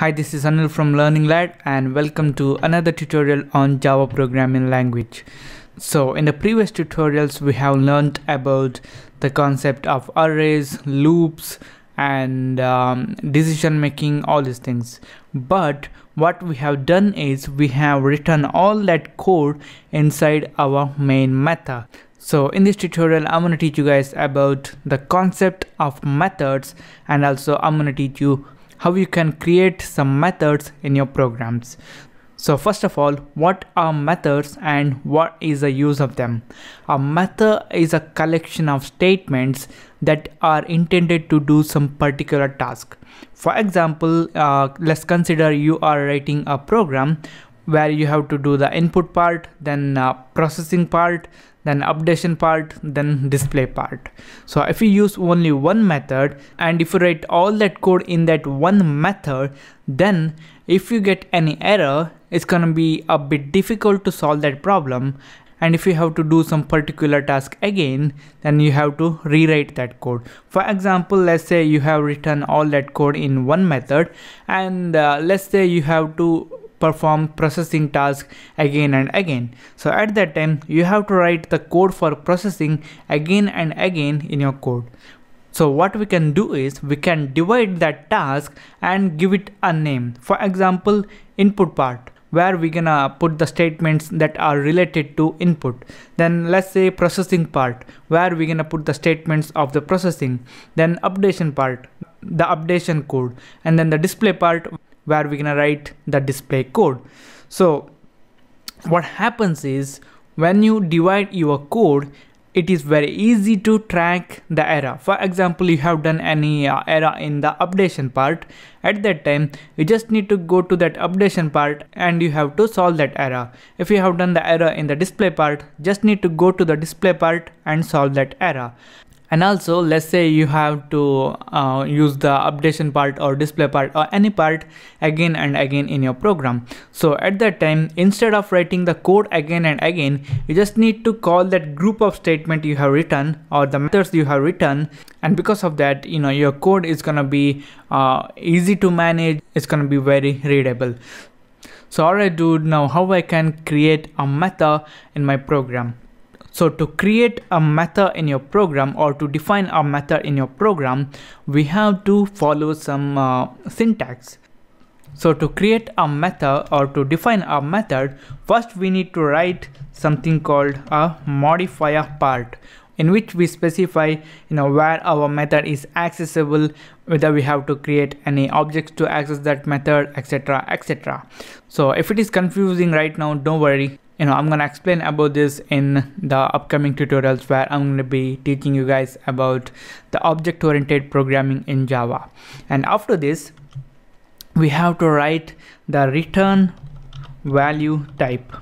Hi, this is Anil from LearningLad and welcome to another tutorial on Java programming language. So in the previous tutorials we have learned about the concept of arrays, loops and decision making, all these things. But what we have done is we have written all that code inside our main method. So in this tutorial I'm going to teach you guys about the concept of methods, and also I'm going to teach you how you can create some methods in your programs. So first of all, what are methods and what is the use of them? A method is a collection of statements that are intended to do some particular task. For example, let's consider you are writing a program where you have to do the input part, then processing part, then updation part, then display part. So if you use only one method and if you write all that code in that one method, then if you get any error, it's gonna be a bit difficult to solve that problem. And if you have to do some particular task again, then you have to rewrite that code. For example, let's say you have written all that code in one method, and let's say you have to perform processing task again and again. So at that time you have to write the code for processing again and again in your code. So what we can do is we can divide that task and give it a name. For example, input part, where we're gonna put the statements that are related to input. Then let's say processing part, where we're gonna put the statements of the processing. Then updation part, the updation code. And then the display part, where we're gonna write the display code. So what happens is when you divide your code, it is very easy to track the error. For example, you have done any error in the updation part. At that time you just need to go to that updation part and you have to solve that error. If you have done the error in the display part, just need to go to the display part and solve that error. And also, let's say you have to use the updation part or display part or any part again and again in your program. So at that time, instead of writing the code again and again, you just need to call that group of statement you have written or the methods you have written. And because of that, you know, your code is gonna be easy to manage. It's gonna be very readable. So alright dude, now how I can create a method in my program? So to create a method in your program or to define a method in your program, we have to follow some syntax. So to create a method or to define a method, first we need to write something called a modifier part, in which we specify, you know, where our method is accessible, whether we have to create any objects to access that method, etc, etc. So if it is confusing right now, don't worry. You know, I'm gonna explain about this in the upcoming tutorials where I'm gonna be teaching you guys about the object-oriented programming in Java. And after this, we have to write the return value type.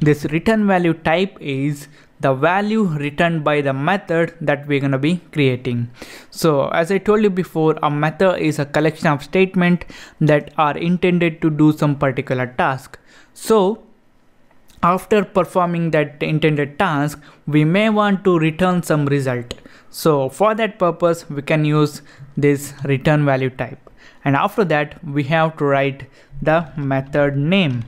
This return value type is the value returned by the method that we're gonna be creating. So as I told you before, a method is a collection of statements that are intended to do some particular task. So after performing that intended task, we may want to return some result. So for that purpose, we can use this return value type. And after that, we have to write the method name.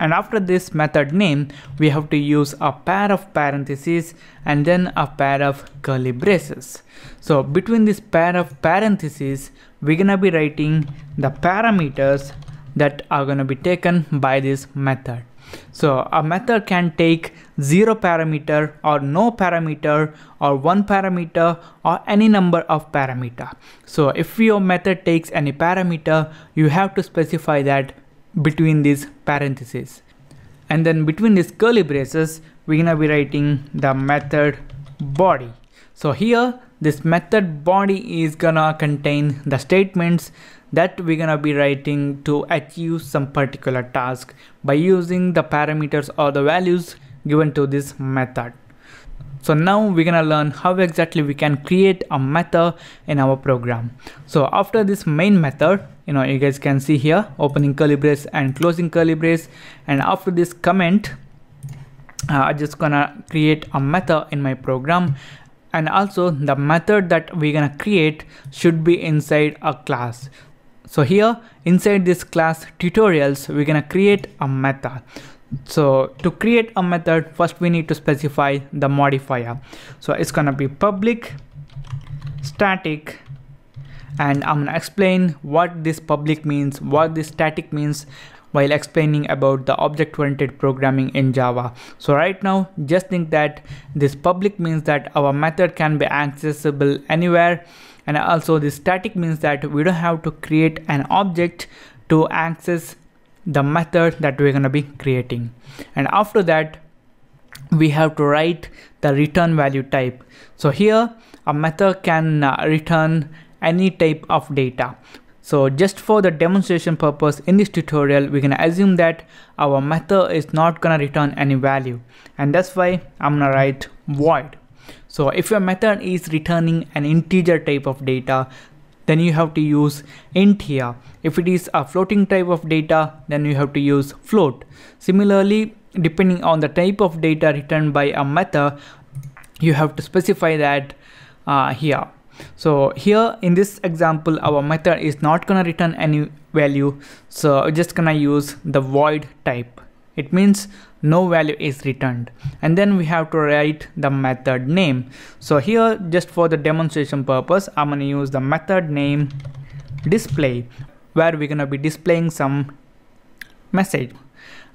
And after this method name, we have to use a pair of parentheses and then a pair of curly braces. So between this pair of parentheses, we're gonna be writing the parameters that are gonna be taken by this method. So a method can take 0 parameter or no parameter or 1 parameter or any number of parameter. So if your method takes any parameter, you have to specify that between these parentheses. And then between these curly braces, we're gonna be writing the method body. So here, this method body is gonna contain the statements that we're gonna be writing to achieve some particular task by using the parameters or the values given to this method. So now we're gonna learn how exactly we can create a method in our program. So after this main method, you know, you guys can see here, opening curly brace and closing curly brace, and after this comment, I'm just gonna create a method in my program. And also the method that we're gonna create should be inside a class. So here inside this class tutorials, we're gonna create a method. So to create a method, first we need to specify the modifier. So it's gonna be public static, and I'm gonna explain what this public means, what this static means, while explaining about the object-oriented programming in Java. So right now, just think that this public means that our method can be accessible anywhere, and also this static means that we don't have to create an object to access the method that we're gonna be creating. And after that, we have to write the return value type. So here, a method can return any type of data. So just for the demonstration purpose in this tutorial, we're gonna assume that our method is not gonna return any value, and that's why I'm gonna write void. So if your method is returning an integer type of data, then you have to use int here. If it is a floating type of data, then you have to use float. Similarly, depending on the type of data returned by a method, you have to specify that here. So here in this example, our method is not gonna return any value, so we're just gonna use the void type. It means no value is returned. And then we have to write the method name. So here, just for the demonstration purpose, I'm gonna use the method name display, where we're gonna be displaying some message.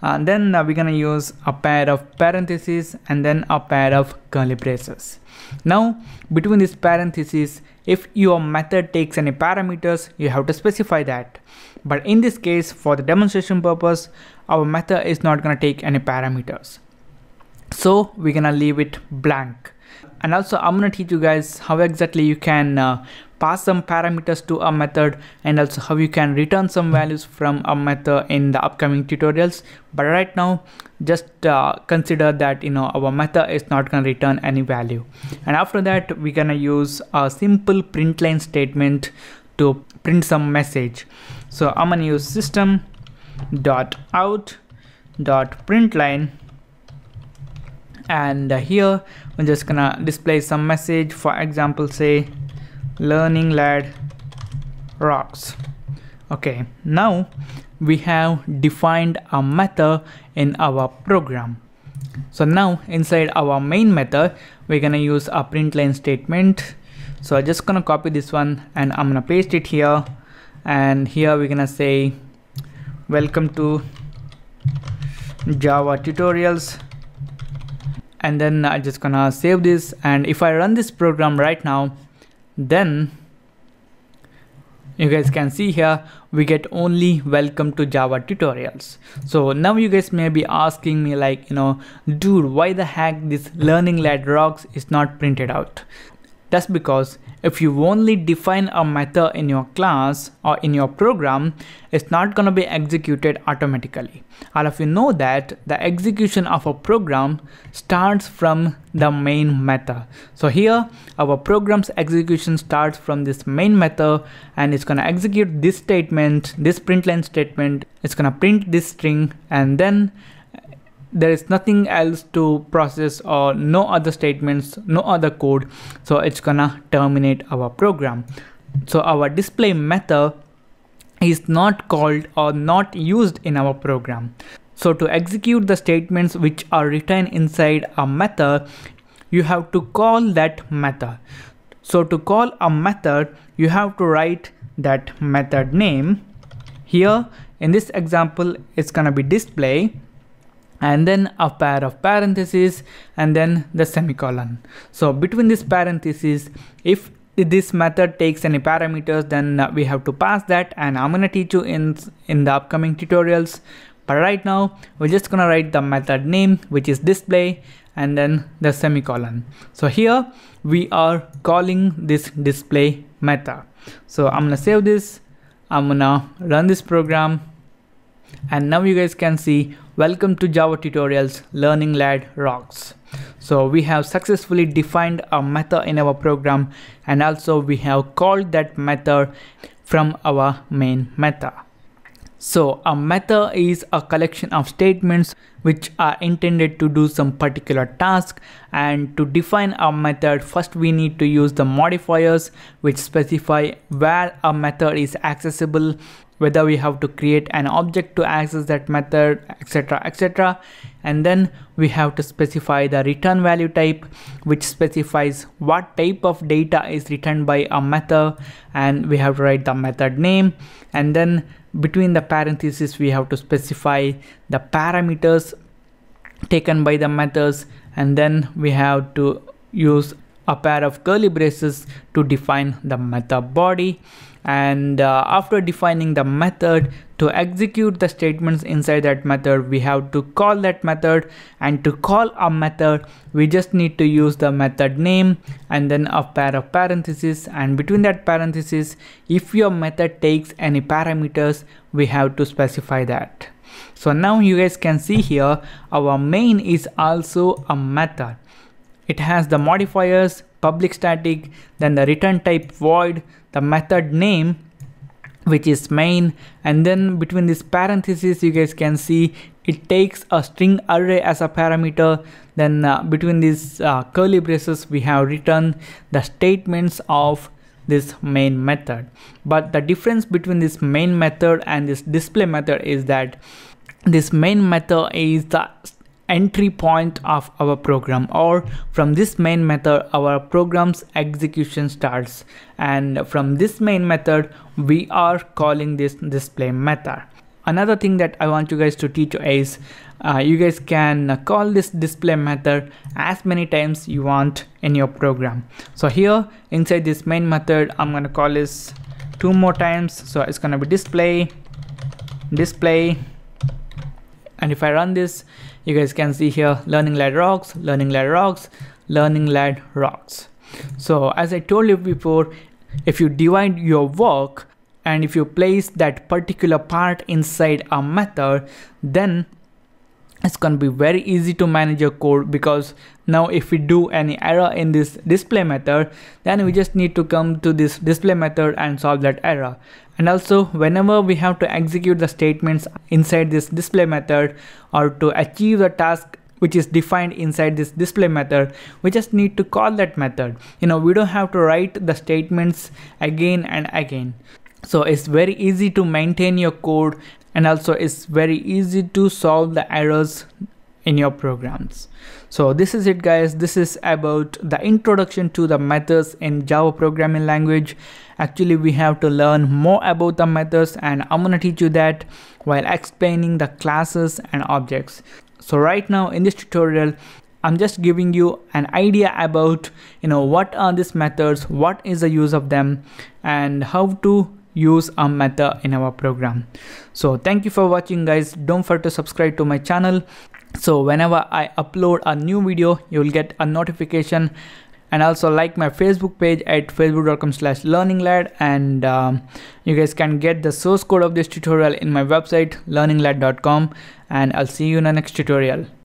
And then we're gonna use a pair of parentheses and then a pair of curly braces. Now between these parentheses, if your method takes any parameters, you have to specify that. But in this case, for the demonstration purpose, our method is not gonna take any parameters, so we're gonna leave it blank. And also I'm gonna teach you guys how exactly you can pass some parameters to a method, and also how you can return some values from a method in the upcoming tutorials. But right now, just consider that our method is not gonna return any value. And after that, we're gonna use a simple print line statement to print some message. So I'm gonna use system.out.println, and here we're just gonna display some message. For example, say LearningLad rocks. Okay, now we have defined a method in our program. So now inside our main method, we're gonna use a print line statement. So I'm just gonna copy this one and I'm gonna paste it here, and here we're gonna say welcome to Java tutorials. And then I'm just gonna save this, and if I run this program right now, then you guys can see here we get only welcome to Java tutorials. So now you guys may be asking me like, dude, why the heck this LearningLad rocks is not printed out? That's because if you only define a method in your class or in your program, it's not gonna be executed automatically. All of you know that the execution of a program starts from the main method. So here our program's execution starts from this main method, and it's gonna execute this statement, this print line statement. It's gonna print this string, and then there is nothing else to process, or no other statements, no other code. So it's gonna terminate our program. So our display method is not called or not used in our program. So to execute the statements which are written inside a method, you have to call that method. So to call a method, you have to write that method name. Here in this example, it's gonna be display, and then a pair of parentheses, and then the semicolon. So between these parentheses, if this method takes any parameters, then we have to pass that, and I'm gonna teach you in the upcoming tutorials. But right now, we're just gonna write the method name, which is display, and then the semicolon. So here we are calling this display method. So I'm gonna save this, I'm gonna run this program, and now you guys can see welcome to Java tutorials, LearningLad rocks. So we have successfully defined a method in our program, and also we have called that method from our main method. So a method is a collection of statements which are intended to do some particular task, and to define a method, first we need to use the modifiers which specify where a method is accessible, whether we have to create an object to access that method, etc, etc. And then we have to specify the return value type, which specifies what type of data is returned by a method, and we have to write the method name, and then between the parentheses we have to specify the parameters taken by the methods, and then we have to use a pair of curly braces to define the method body. And after defining the method, to execute the statements inside that method, we have to call that method, and to call a method we just need to use the method name and then a pair of parentheses, and between that parentheses, if your method takes any parameters, we have to specify that. So now you guys can see here our main is also a method. It has the modifiers, public static, then the return type void, the method name which is main, and then between these parentheses you guys can see it takes a string array as a parameter. Then between these curly braces we have written the statements of this main method. But the difference between this main method and this display method is that this main method is the entry point of our program, or from this main method our program's execution starts, and from this main method we are calling this display method. Another thing that I want you guys to teach is you guys can call this display method as many times you want in your program. So here inside this main method I'm gonna call this 2 more times, so it's gonna be display. And if I run this, you guys can see here LearningLad rocks. So as I told you before, if you divide your work and if you place that particular part inside a method, then it's gonna be very easy to manage your code, because now if we do any error in this display method, then we just need to come to this display method and solve that error. And also whenever we have to execute the statements inside this display method, or to achieve the task which is defined inside this display method, we just need to call that method. You know, we don't have to write the statements again and again. So it's very easy to maintain your code, and also it's very easy to solve the errors in your programs. So this is it guys, this is about the introduction to the methods in Java programming language. Actually we have to learn more about the methods, and I'm gonna teach you that while explaining the classes and objects. So right now in this tutorial I'm just giving you an idea about, you know, what are these methods, what is the use of them, and how to use a method in our program. So thank you for watching guys, don't forget to subscribe to my channel, so whenever I upload a new video you will get a notification. And also like my Facebook page at facebook.com/learninglad, and you guys can get the source code of this tutorial in my website learninglad.com, and I'll see you in the next tutorial.